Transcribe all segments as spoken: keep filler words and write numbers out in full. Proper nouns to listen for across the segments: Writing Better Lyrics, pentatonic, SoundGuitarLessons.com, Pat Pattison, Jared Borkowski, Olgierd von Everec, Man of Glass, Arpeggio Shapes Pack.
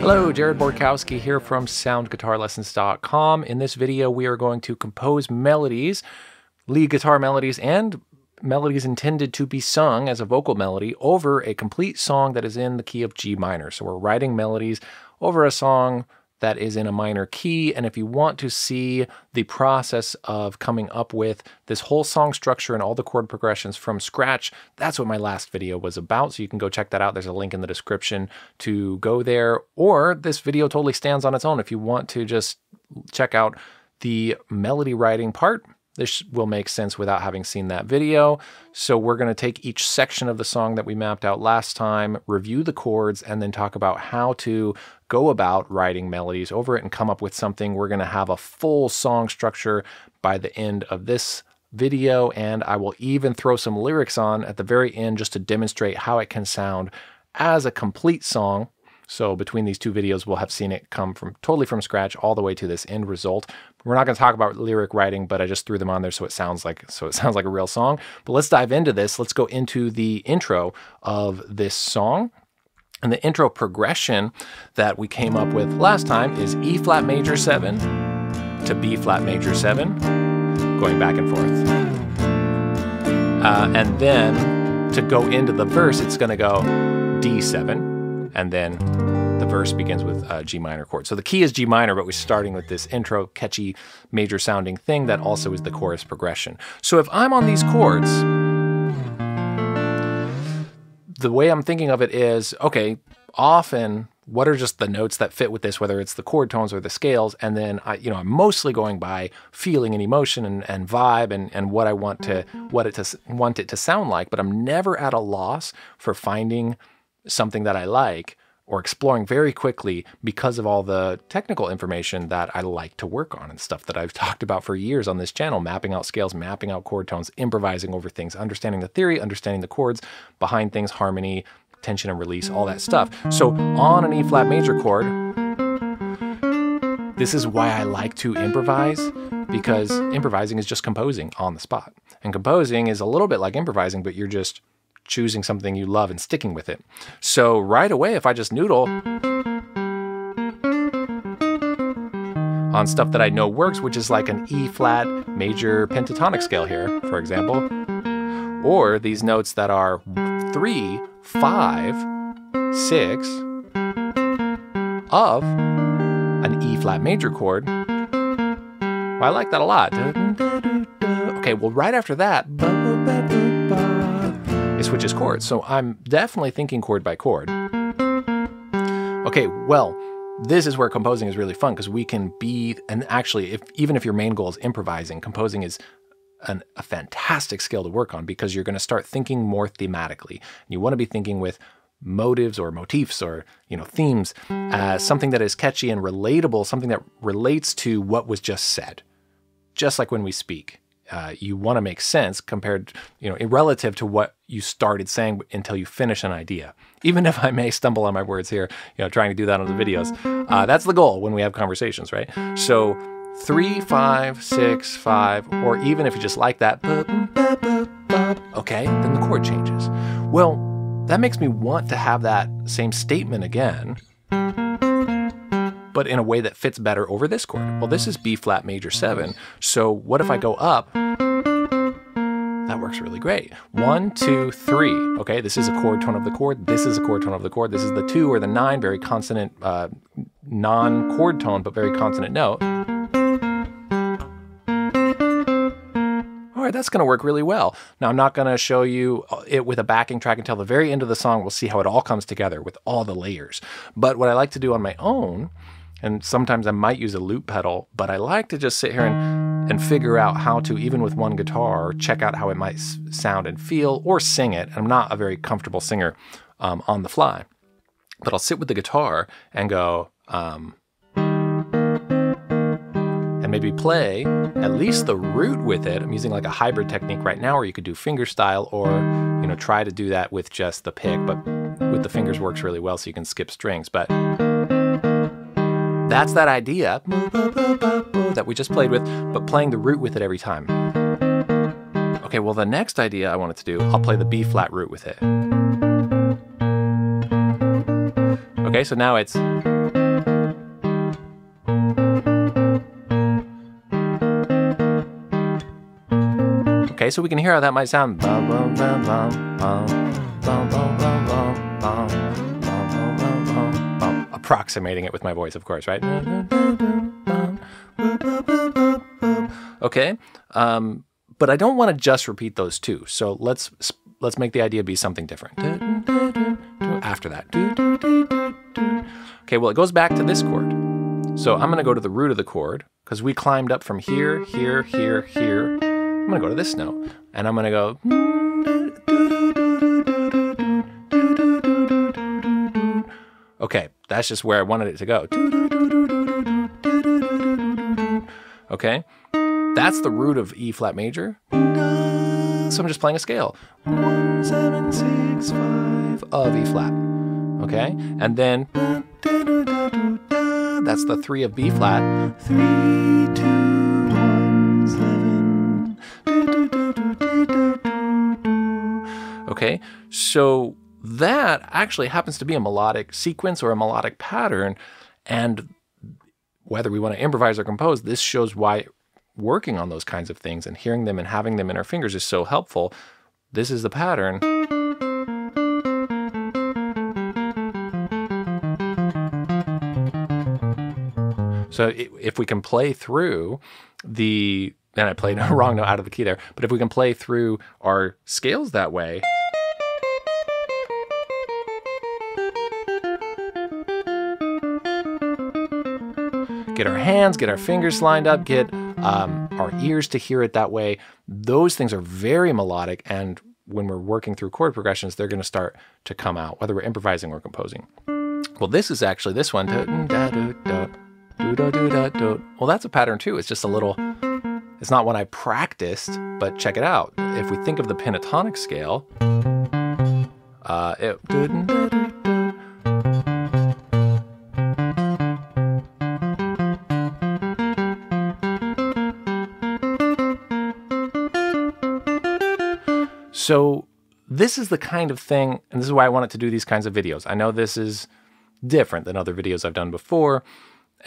Hello, Jared Borkowski here from Sound Guitar Lessons dot com. In this video, we are going to compose melodies, lead guitar melodies, and melodies intended to be sung as a vocal melody over a complete song that is in the key of G minor. So we're writing melodies over a song that is in a minor key, and if you want to see the process of coming up with this whole song structure and all the chord progressions from scratch, that's what my last video was about, so you can go check that out. There's a link in the description to go there, or this video totally stands on its own. If you want to just check out the melody writing part, this will make sense without having seen that video. So we're gonna take each section of the song that we mapped out last time, review the chords, and then talk about how to go about writing melodies over it and come up with something. We're gonna have a full song structure by the end of this video, and I will even throw some lyrics on at the very end just to demonstrate how it can sound as a complete song. So between these two videos, we'll have seen it come from totally from scratch all the way to this end result. We're not going to talk about lyric writing, but I just threw them on there so it sounds like so it sounds like a real song. But let's dive into this. Let's go into the intro of this song. And the intro progression that we came up with last time is E flat major seven to B flat major seven, going back and forth. Uh, and then to go into the verse, it's going to go D seven. And then the verse begins with a G minor chord. So the key is G minor, but we're starting with this intro, catchy, major sounding thing that also is the chorus progression. So if I'm on these chords, the way I'm thinking of it is, okay, often what are just the notes that fit with this, whether it's the chord tones or the scales, and then I, you know, I'm mostly going by feeling and emotion and, and vibe and, and what I want to what it to want it to sound like, but I'm never at a loss for finding something that I like or exploring very quickly because of all the technical information that I like to work on and stuff that I've talked about for years on this channel, mapping out scales, mapping out chord tones, improvising over things, understanding the theory, understanding the chords behind things, harmony, tension and release, all that stuff. So on an E flat major chord, this is why I like to improvise, because improvising is just composing on the spot. And composing is a little bit like improvising, but you're just choosing something you love and sticking with it. So right away, if I just noodle on stuff that I know works, which is like an E flat major pentatonic scale here, for example, or these notes that are three, five, six of an E flat major chord, well, I like that a lot. Okay, well, right after that, it switches chords, so I'm definitely thinking chord by chord. Okay, well, this is where composing is really fun, because we can be, and actually, if even if your main goal is improvising, composing is an, a fantastic skill to work on, because you're going to start thinking more thematically. You want to be thinking with motives or motifs or, you know, themes, uh, something that is catchy and relatable, something that relates to what was just said, just like when we speak. Uh, you want to make sense compared, you know, relative to what you started saying until you finish an idea. Even if I may stumble on my words here, you know, trying to do that on the videos. Uh, that's the goal when we have conversations, right? So three, five, six, five, or even if you just like that, okay, then the chord changes. Well, that makes me want to have that same statement again, but in a way that fits better over this chord. Well, this is B flat major seven. So what if I go up? That works really great. One, two, three. Okay, this is a chord tone of the chord. This is a chord tone of the chord. This is the two or the nine, very consonant, uh, non-chord tone, but very consonant note. All right, that's gonna work really well. Now, I'm not gonna show you it with a backing track until the very end of the song. We'll see how it all comes together with all the layers. But what I like to do on my own, and sometimes I might use a loop pedal, but I like to just sit here and, and figure out how to, even with one guitar, check out how it might sound and feel, or sing it. I'm not a very comfortable singer um, on the fly, but I'll sit with the guitar and go, um, and maybe play at least the root with it. I'm using like a hybrid technique right now, or you could do finger style, or, you know, try to do that with just the pick, but with the fingers works really well, so you can skip strings. But that's that idea that we just played with, but playing the root with it every time. Okay, well the next idea I wanted to do, I'll play the B flat root with it. Okay, so now it's... Okay, so we can hear how that might sound. Approximating it with my voice, of course, right? Okay, um, but I don't want to just repeat those two, so let's let's make the idea be something different. After that. Okay, well it goes back to this chord. So I'm gonna go to the root of the chord, because we climbed up from here, here, here, here. I'm gonna go to this note, and I'm gonna go. Okay, that's just where I wanted it to go. Okay, that's the root of E flat major. So I'm just playing a scale. One, seven, six, five of E flat. Okay, and then that's the three of B flat. Three, two, one, seven. Okay, so that actually happens to be a melodic sequence or a melodic pattern, and whether we want to improvise or compose, this shows why working on those kinds of things and hearing them and having them in our fingers is so helpful. This is the pattern. So if we can play through the, and I played a wrong note out of the key there, but if we can play through our scales that way, get our hands, get our fingers lined up, get um, our ears to hear it that way. Those things are very melodic, and when we're working through chord progressions, they're going to start to come out, whether we're improvising or composing. Well, this is actually this one. Well, that's a pattern too. It's just a little, it's not one I practiced, but check it out. If we think of the pentatonic scale, uh, it... So this is the kind of thing, and this is why I wanted to do these kinds of videos. I know this is different than other videos I've done before,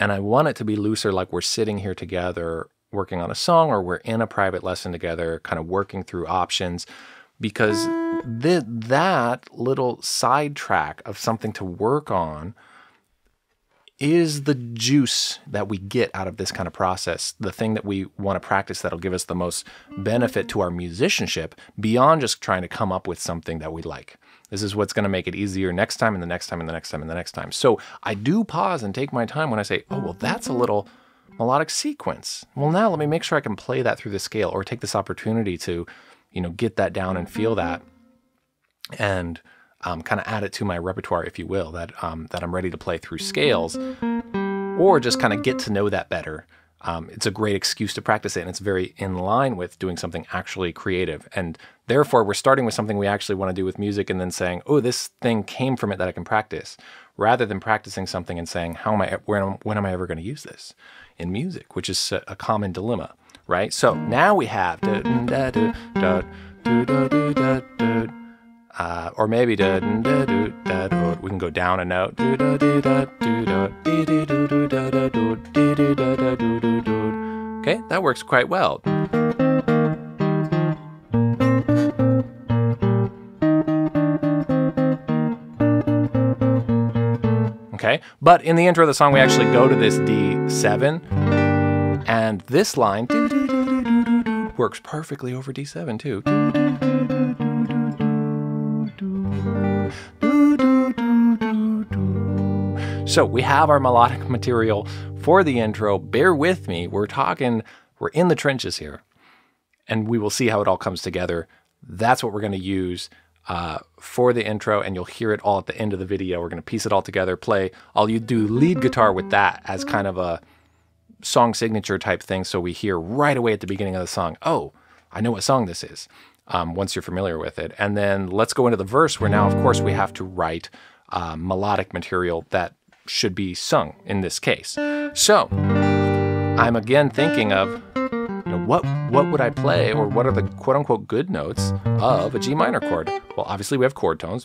and I want it to be looser, like we're sitting here together working on a song, or we're in a private lesson together, kind of working through options, because th that little sidetrack of something to work on is the juice that we get out of this kind of process, the thing that we want to practice that'll give us the most benefit to our musicianship beyond just trying to come up with something that we like. This is what's going to make it easier next time and the next time and the next time and the next time. So I do pause and take my time when I say, oh, well, that's a little melodic sequence. Well, now let me make sure I can play that through the scale, or take this opportunity to, you know, get that down and feel that, and Um, kind of add it to my repertoire, if you will, that um, that I'm ready to play through scales, or just kind of get to know that better. Um, it's a great excuse to practice it, and it's very in line with doing something actually creative. And therefore, we're starting with something we actually want to do with music, and then saying, "Oh, this thing came from it that I can practice," rather than practicing something and saying, "How am I? When, when am I ever going to use this in music?" Which is a, a common dilemma, right? So now we have. Uh, or maybe da, da, do, da, do. We can go down a note. Okay, that works quite well. Okay, but in the intro of the song, we actually go to this D seven, and this line works perfectly over D seven too. So we have our melodic material for the intro. Bear with me. We're talking, we're in the trenches here, and we will see how it all comes together. That's what we're going to use uh, for the intro, and you'll hear it all at the end of the video. We're going to piece it all together, play. I'll you do lead guitar with that as kind of a song signature type thing, so we hear right away at the beginning of the song, oh, I know what song this is. um, once you're familiar with it. And then let's go into the verse, where now, of course, we have to write uh, melodic material that should be sung in this case. So I'm again thinking of, you know, what what would I play, or what are the quote-unquote good notes of a G minor chord? Well, obviously we have chord tones.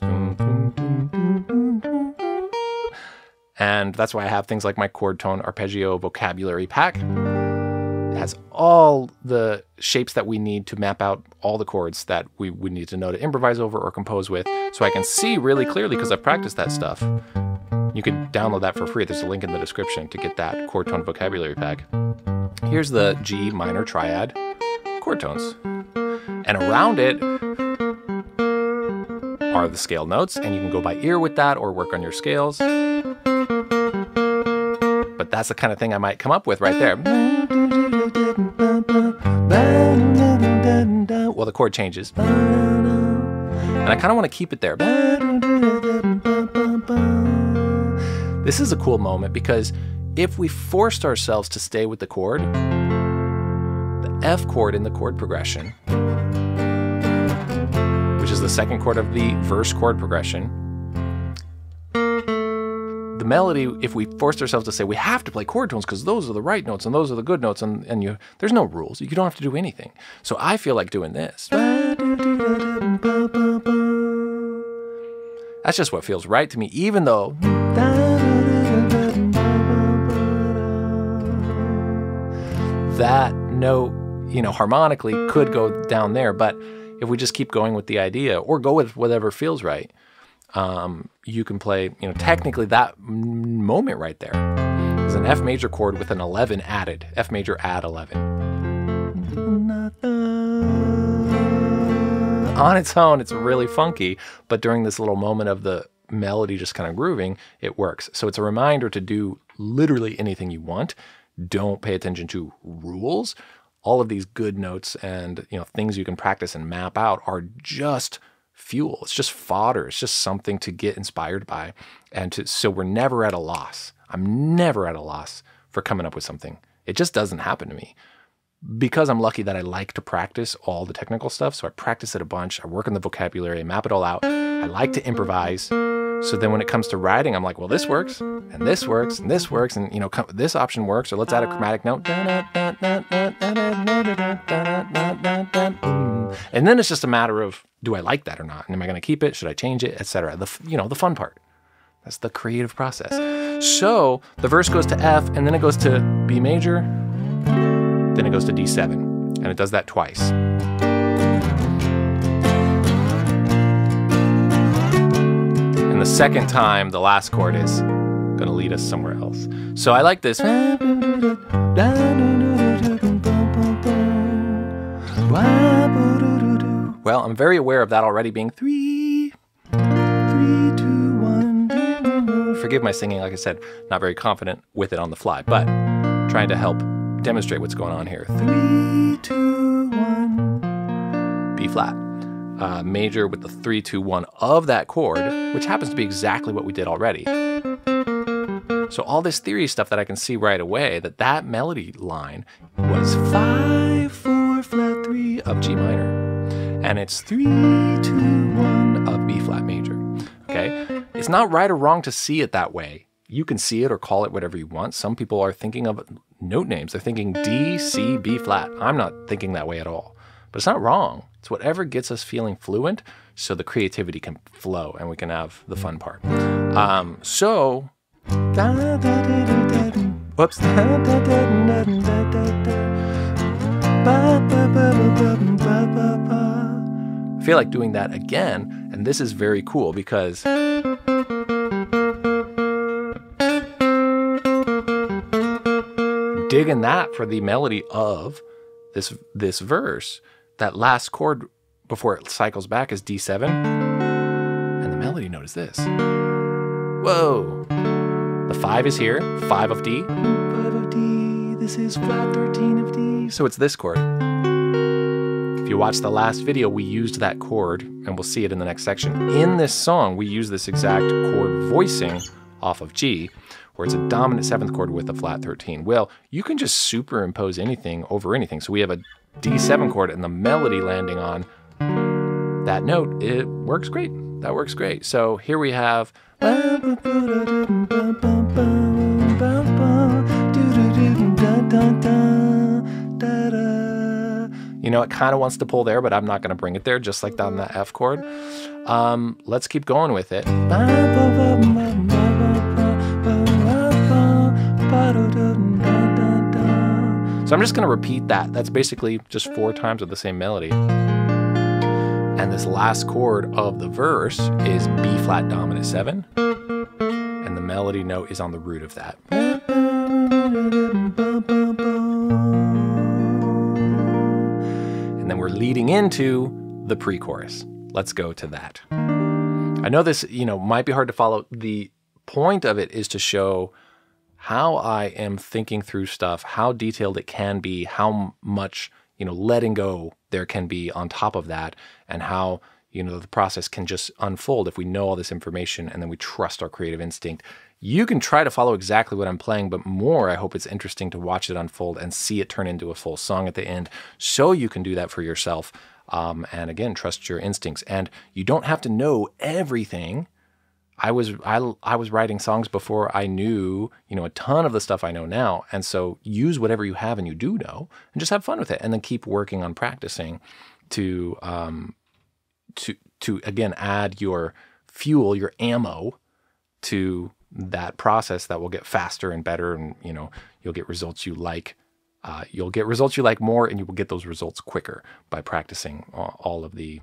And that's why I have things like my chord tone arpeggio vocabulary pack. It has all the shapes that we need to map out all the chords that we would need to know to improvise over or compose with, so I can see really clearly because I've practiced that stuff. You can download that for free. There's a link in the description to get that chord tone vocabulary pack. Here's the G minor triad chord tones. And around it are the scale notes, and you can go by ear with that or work on your scales. But that's the kind of thing I might come up with right there. Well, the chord changes. And I kind of want to keep it there. This is a cool moment because if we forced ourselves to stay with the chord, the F chord in the chord progression, which is the second chord of the verse chord progression, the melody, if we forced ourselves to say we have to play chord tones because those are the right notes and those are the good notes, and, and you, there's no rules. You don't have to do anything. So I feel like doing this. That's just what feels right to me, even though that note, you know, harmonically could go down there. But if we just keep going with the idea, or go with whatever feels right, um, you can play, you know, technically that moment right there is an F major chord with an eleven added, F major add eleven. On its own, it's really funky, but during this little moment of the melody just kind of grooving, it works. So it's a reminder to do literally anything you want. Don't pay attention to rules. All of these good notes and, you know, things you can practice and map out are just fuel. It's just fodder. It's just something to get inspired by. And to, so we're never at a loss. I'm never at a loss for coming up with something. It just doesn't happen to me. Because I'm lucky that I like to practice all the technical stuff. So I practice it a bunch. I work on the vocabulary, I map it all out. I like to improvise. So then when it comes to writing, I'm like, well, this works, and this works, and this works, and, you know, this option works, or let's add a chromatic note. And then it's just a matter of, do I like that or not? And am I going to keep it? Should I change it? Etc. The, you know, the fun part. That's the creative process. So the verse goes to F, and then it goes to B major, then it goes to D seven, and it does that twice. And the second time, the last chord is gonna lead us somewhere else. So I like this. Well, I'm very aware of that already being three, three, two, one. Forgive my singing, like I said, not very confident with it on the fly, but trying to help demonstrate what's going on here. Three, two, one. B flat. Uh, major with the three, two, one of that chord, which happens to be exactly what we did already. So all this theory stuff that I can see right away, that that melody line was five, four, flat, three of G minor, and it's three, two, one of B flat major. Okay, it's not right or wrong to see it that way. You can see it or call it whatever you want. Some people are thinking of note names. They're thinking D, C, B flat. I'm not thinking that way at all. But it's not wrong. It's whatever gets us feeling fluent, so the creativity can flow and we can have the fun part. Um, so, whoops. I feel like doing that again, and this is very cool because I'm digging that for the melody of this this verse. That last chord before it cycles back is D seven, and the melody note is this. Whoa! The five is here, five of D, five of D, this is flat thirteen of D. So it's this chord. If you watch the last video, we used that chord, and we'll see it in the next section. In this song, we use this exact chord voicing off of G, where it's a dominant seventh chord with a flat thirteen. Well, you can just superimpose anything over anything. So we have a D seven chord and the melody landing on that note, it works great. That works great. So here we have. You know, it kind of wants to pull there, but I'm not going to bring it there, just like on the F chord. Um, let's keep going with it. So I'm just going to repeat that. That's basically just four times of the same melody. And this last chord of the verse is B flat dominant seven. And the melody note is on the root of that. And then we're leading into the pre-chorus. Let's go to that. I know this, you know, might be hard to follow. The point of it is to show how I am thinking through stuff, how detailed it can be, how much, you know, letting go there can be on top of that, and how, you know, the process can just unfold if we know all this information and then we trust our creative instinct. You can try to follow exactly what I'm playing, but more, I hope it's interesting to watch it unfold and see it turn into a full song at the end, so you can do that for yourself. Um, and again, trust your instincts. And you don't have to know everything. I was I, I was writing songs before I knew, you know, a ton of the stuff I know now. And so use whatever you have and you do know, and just have fun with it, and then keep working on practicing to um, to to again add your fuel, your ammo to that process that will get faster and better, and you know you'll get results you like. Uh, you'll get results you like more, and you will get those results quicker by practicing all of the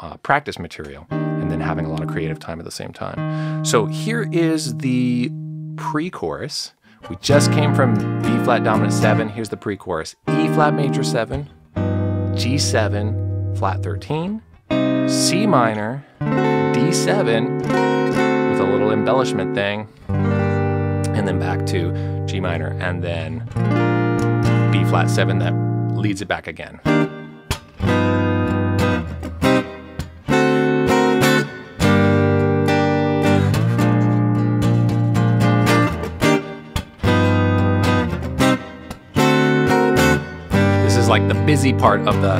uh, practice material, and then having a lot of creative time at the same time. So here is the pre-chorus. We just came from B flat dominant seven. Here's the pre-chorus: E flat major seven, G seven, flat thirteen, C minor, D seven with a little embellishment thing, and then back to G minor, and then B flat seven that leads it back again. Like the busy part of the,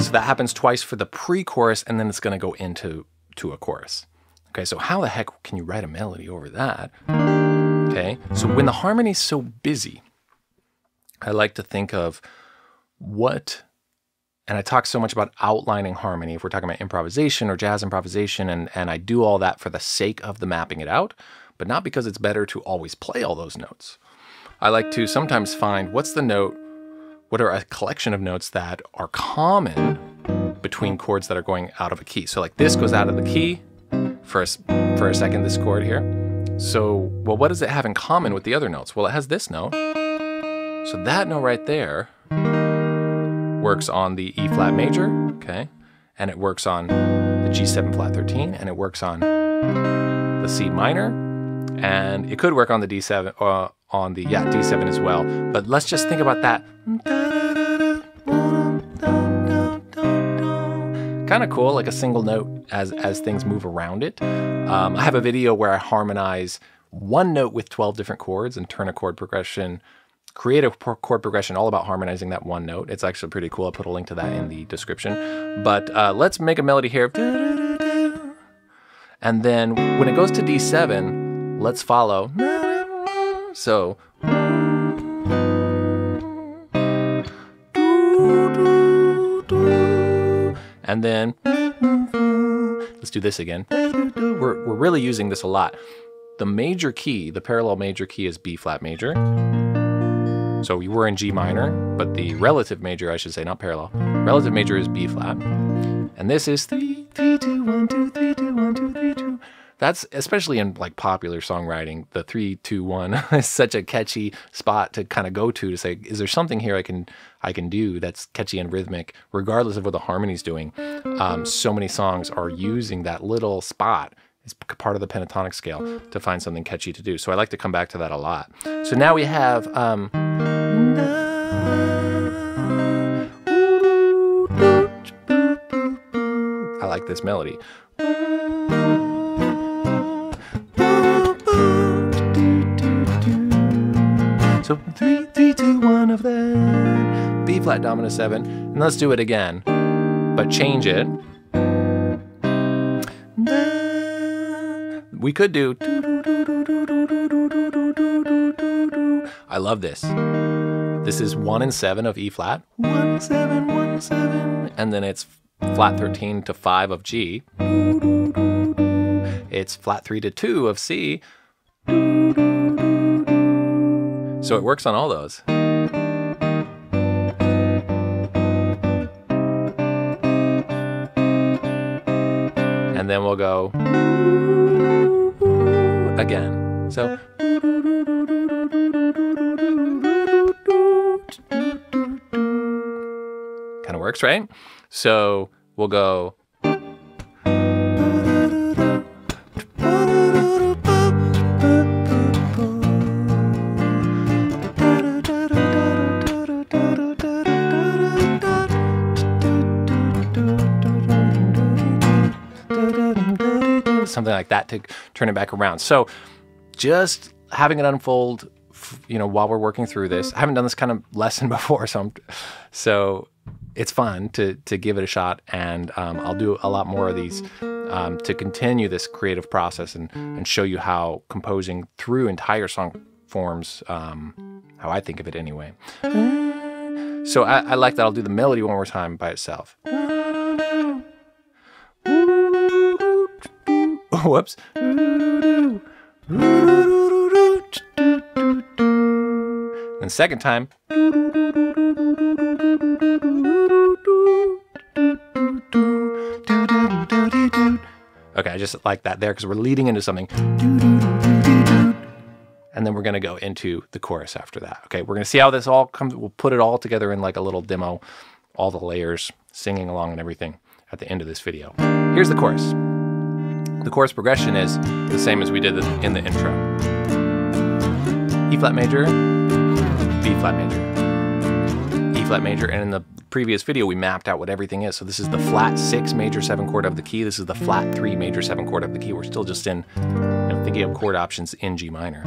so that happens twice for the pre-chorus, and then it's going to go into to a chorus. Okay, so how the heck can you write a melody over that? Okay, so when the harmony's so busy, I like to think of what, and I talk so much about outlining harmony, if we're talking about improvisation or jazz improvisation, and, and I do all that for the sake of the mapping it out, but not because it's better to always play all those notes. I like to sometimes find what's the note, what are a collection of notes that are common between chords that are going out of a key. So like this goes out of the key for a, for a second, this chord here. So, well, what does it have in common with the other notes? Well, it has this note. So that note right there works on the E flat major, okay? And it works on the G seven flat thirteen, and it works on the C minor, and it could work on the D seven, uh, on the, yeah, D seven as well. But let's just think about that. Kind of cool, like a single note as, as things move around it. Um, I have a video where I harmonize one note with twelve different chords and turn a chord progression, create a chord progression all about harmonizing that one note. It's actually pretty cool. I'll put a link to that in the description. But uh, let's make a melody here. And then when it goes to D seven, let's follow. So, and then let's do this again. We're, we're really using this a lot. The major key, the parallel major key, is B flat major. So we were in G minor, but the relative major, I should say, not parallel, relative major is B flat. And this is three, three, two, one, two, three, two, one, two, three, two. That's, especially in like popular songwriting, the three, two, one is such a catchy spot to kind of go to, to say, is there something here I can, I can do that's catchy and rhythmic, regardless of what the harmony's doing. Um, so many songs are using that little spot. It's part of the pentatonic scale to find something catchy to do. So I like to come back to that a lot. So now we have, um, I like this melody. So three, three, two, one of that, B flat dominant seven, and let's do it again. but change it. We could do. I love this. This is one and seven of E flat. One seven one seven, and then it's flat thirteen to five of G. It's flat three to two of C. So it works on all those. And then we'll go again. So kind of works, right? So we'll go. Something like that to turn it back around. So just having it unfold, you know, while we're working through this. I haven't done this kind of lesson before, so I'm, so it's fun to, to give it a shot, and um, I'll do a lot more of these um, to continue this creative process and, and show you how composing through entire song forms, um, how I think of it anyway. So I, I like that. I'll do the melody one more time by itself. Whoops. And second time. Okay, I just like that there because we're leading into something. And then we're going to go into the chorus after that. Okay, we're going to see how this all comes. We'll put it all together in like a little demo, all the layers, singing along and everything at the end of this video. Here's the chorus. The chorus progression is the same as we did in the intro. E flat major, B flat major, E flat major, and in the previous video we mapped out what everything is. So this is the flat six major seven chord of the key. This is the flat three major seven chord of the key. We're still just in, you know, thinking of chord options in G minor.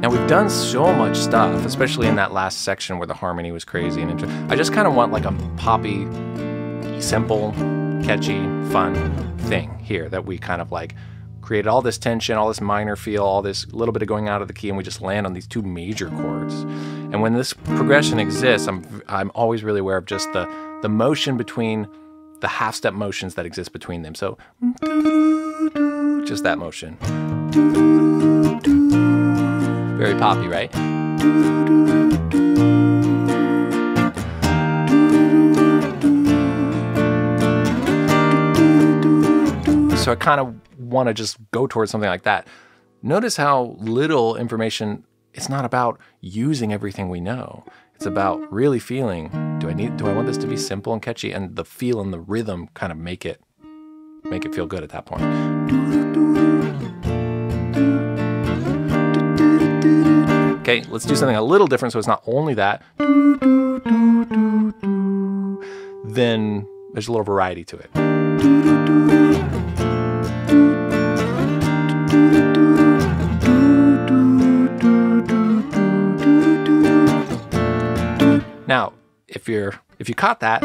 Now we've done so much stuff, especially in that last section where the harmony was crazy and interesting. I just kind of want like a poppy, simple, catchy, fun thing here that we kind of like created all this tension, all this minor feel, all this little bit of going out of the key, and we just land on these two major chords. And when this progression exists, I'm I'm always really aware of just the the motion between the half step motions that exist between them. So just that motion, very poppy, right? So I kind of want to just go towards something like that. Notice how little information. It's not about using everything we know. It's about really feeling, do I need, do I want this to be simple and catchy? And the feel and the rhythm kind of make it, make it feel good at that point. Okay, let's do something a little different so it's not only that. Then there's a little variety to it. Now, if you're if you caught that,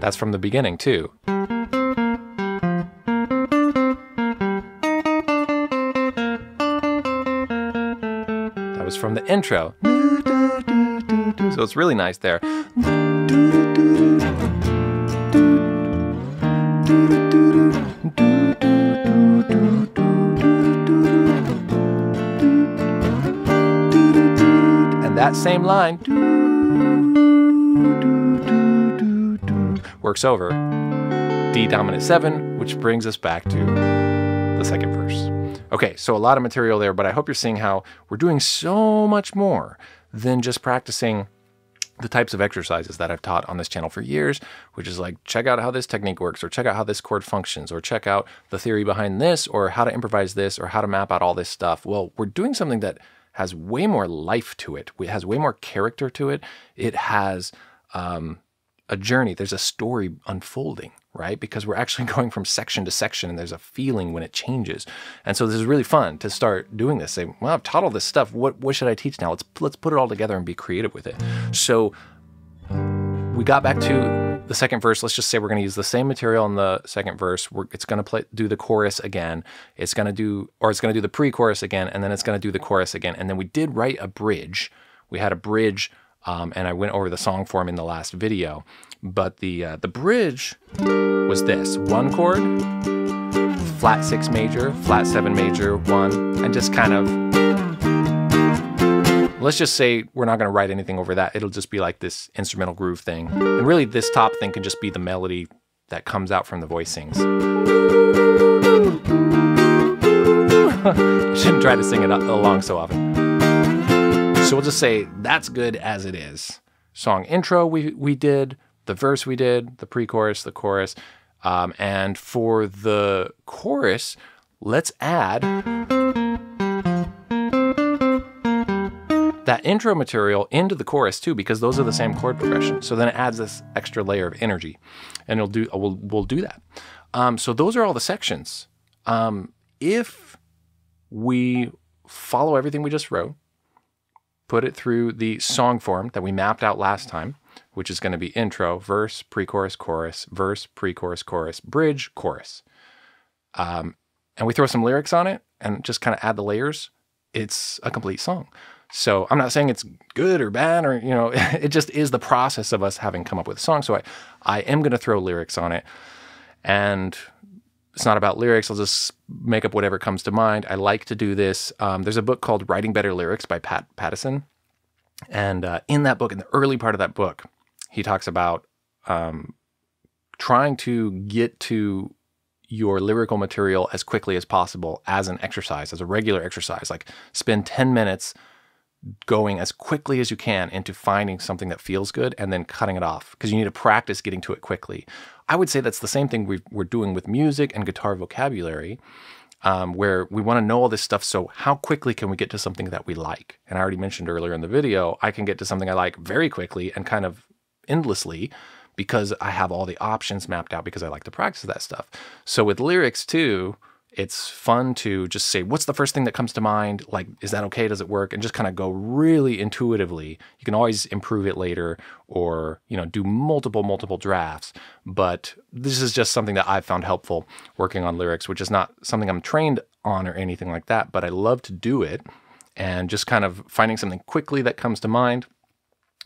that's from the beginning too. That was from the intro. So it's really nice there. And that same line works over D dominant seven, which brings us back to the second verse. Okay, so a lot of material there, but I hope you're seeing how we're doing so much more than just practicing the types of exercises that I've taught on this channel for years, which is like, check out how this technique works, or check out how this chord functions, or check out the theory behind this, or how to improvise this, or how to map out all this stuff. Well, we're doing something that has way more life to it. It has way more character to it. It has um, a journey. There's a story unfolding, right? Because we're actually going from section to section, and there's a feeling when it changes. And so this is really fun to start doing this. Say, well, I've taught all this stuff. What, what should I teach now? Let's, let's put it all together and be creative with it. So we got back to the second verse, let's just say we're going to use the same material in the second verse. We're, it's going to play, do the chorus again. It's going to do, or it's going to do the pre-chorus again, and then it's going to do the chorus again. And then we did write a bridge. We had a bridge, um, and I went over the song form in the last video. But the uh, the bridge was this: one chord, flat six major, flat seven major, one, and just kind of, let's just say we're not going to write anything over that. It'll just be like this instrumental groove thing. And really this top thing can just be the melody that comes out from the voicings. I shouldn't try to sing it along so often. So we'll just say that's good as it is. Song intro we, we did, the verse we did, the pre-chorus, the chorus. Um, and for the chorus, let's add that intro material into the chorus too, because those are the same chord progression. So then it adds this extra layer of energy, and it'll do, we'll, we'll do that. Um, so those are all the sections. Um, if we follow everything we just wrote, put it through the song form that we mapped out last time, which is going to be intro, verse, pre-chorus, chorus, verse, pre-chorus, chorus, bridge, chorus. Um, and we throw some lyrics on it and just kind of add the layers. It's a complete song. So I'm not saying it's good or bad or, you know, it just is the process of us having come up with a song. So I, I am going to throw lyrics on it, and it's not about lyrics. I'll just make up whatever comes to mind. I like to do this. Um, there's a book called Writing Better Lyrics by Pat Pattison. And uh, in that book, in the early part of that book, he talks about um, trying to get to your lyrical material as quickly as possible as an exercise, as a regular exercise. Like spend ten minutes going as quickly as you can into finding something that feels good and then cutting it off, because you need to practice getting to it quickly. I would say that's the same thing we've, we're doing with music and guitar vocabulary, um, where we want to know all this stuff. So how quickly can we get to something that we like? And I already mentioned earlier in the video, I can get to something I like very quickly and kind of endlessly, because I have all the options mapped out, because I like to practice that stuff. So with lyrics too, it's fun to just say, what's the first thing that comes to mind? Like, is that okay? Does it work? And just kind of go really intuitively. You can always improve it later, or, you know, do multiple, multiple drafts. But this is just something that I've found helpful working on lyrics, which is not something I'm trained on or anything like that, but I love to do it, and just kind of finding something quickly that comes to mind.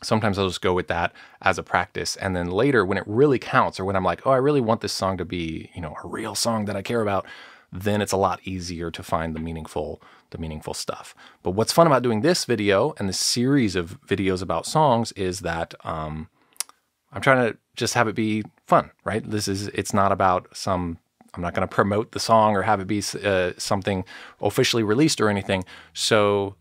Sometimes I'll just go with that as a practice. And then later when it really counts, or when I'm like, oh, I really want this song to be, you know, a real song that I care about, then it's a lot easier to find the meaningful, the meaningful stuff. But what's fun about doing this video and this series of videos about songs is that um, I'm trying to just have it be fun, right? This is, it's not about some, I'm not going to promote the song or have it be uh, something officially released or anything. So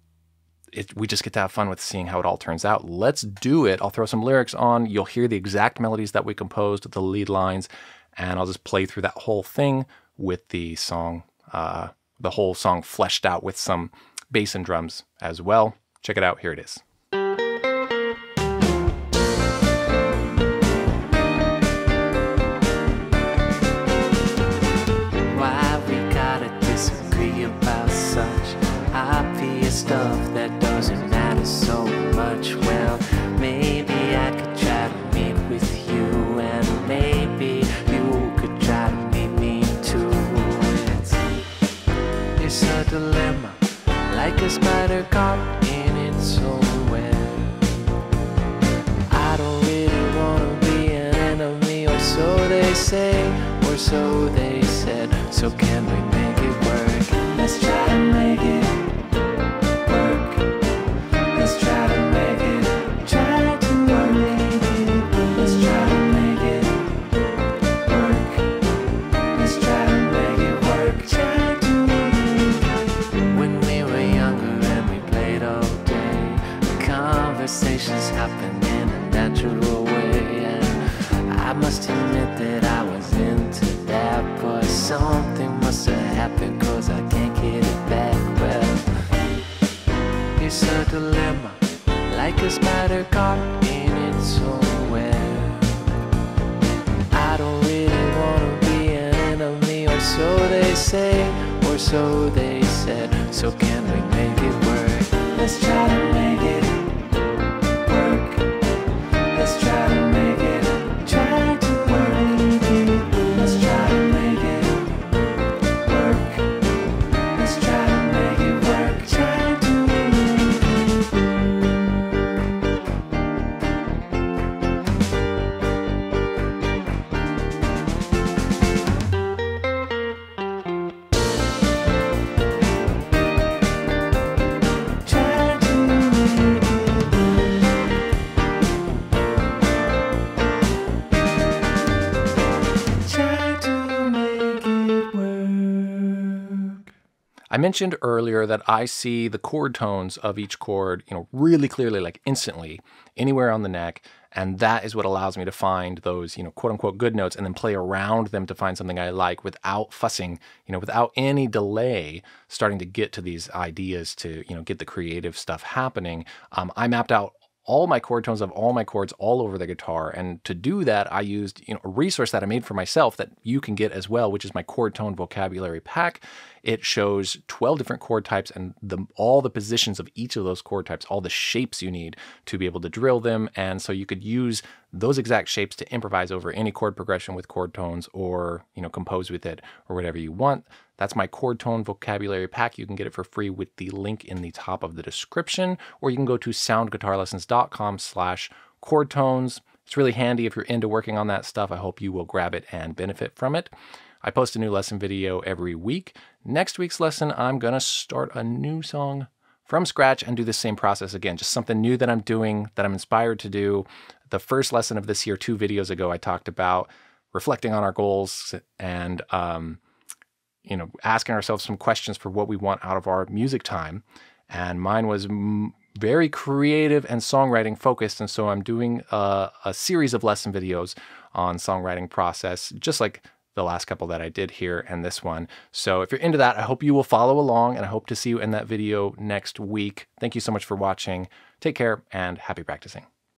It, we just get to have fun with seeing how it all turns out. Let's do it. I'll throw some lyrics on. You'll hear the exact melodies that we composed, the lead lines, and I'll just play through that whole thing with the song, uh, the whole song fleshed out with some bass and drums as well. Check it out. Here it is. Why we gotta disagree about such obvious stuff that doesn't matter so much? Well, maybe I could try to meet with you, and maybe you could try to meet me too. It's a dilemma, like a spider caught in its own web. I don't really want to be an enemy, or so they say, or so they said. So can we make it work? Let's try to make it. Conversations happen in a natural way, and I must admit that I was into that, but something must have happened, cause I can't get it back. Well, it's a dilemma, like a spider caught in its own web. I don't really want to be an enemy, or so they say, or so they said. So can we make it work? Let's try to make it. Let's try to make it, try I mentioned earlier that I see the chord tones of each chord, you know, really clearly, like instantly, anywhere on the neck, and that is what allows me to find those, you know, quote unquote good notes, and then play around them to find something I like without fussing, you know, without any delay, starting to get to these ideas to, you know, get the creative stuff happening. Um, I mapped out all my chord tones of all my chords all over the guitar. And to do that, I used, you know, a resource that I made for myself that you can get as well, which is my chord tone vocabulary pack. It shows twelve different chord types and the, all the positions of each of those chord types, all the shapes you need to be able to drill them. And so you could use those exact shapes to improvise over any chord progression with chord tones, or, you know, compose with it or whatever you want. That's my chord tone vocabulary pack. You can get it for free with the link in the top of the description, or you can go to sound guitar lessons dot com slash chord tones. It's really handy if you're into working on that stuff. I hope you will grab it and benefit from it. I post a new lesson video every week. Next week's lesson, I'm gonna start a new song from scratch and do the same process again, just something new that I'm doing, that I'm inspired to do. The first lesson of this year, two videos ago, I talked about reflecting on our goals and, um, you know, asking ourselves some questions for what we want out of our music time. And mine was m very creative and songwriting focused. And so I'm doing a, a series of lesson videos on songwriting process, just like the last couple that I did here and this one. So if you're into that, I hope you will follow along, and I hope to see you in that video next week. Thank you so much for watching. Take care and happy practicing.